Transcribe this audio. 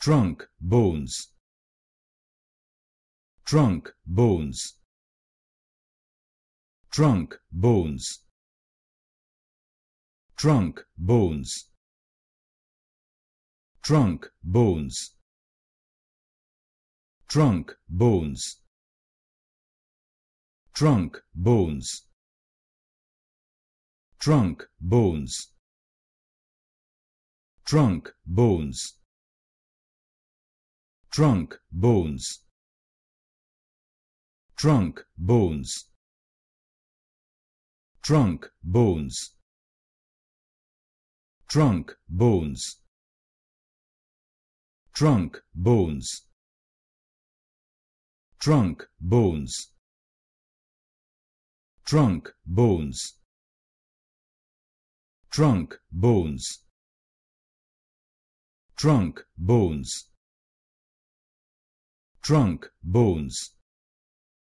trunk, bones, trunk, bones, trunk, bones, trunk, bones, trunk, bones, trunk, bones, trunk, bones, trunk, bones, trunk, bones, trunk, bones, trunk, bones, trunk, bones, trunk, bones, trunk, bones, trunk, bones, trunk, bones, trunk, bones, trunk, bones, trunk, bones,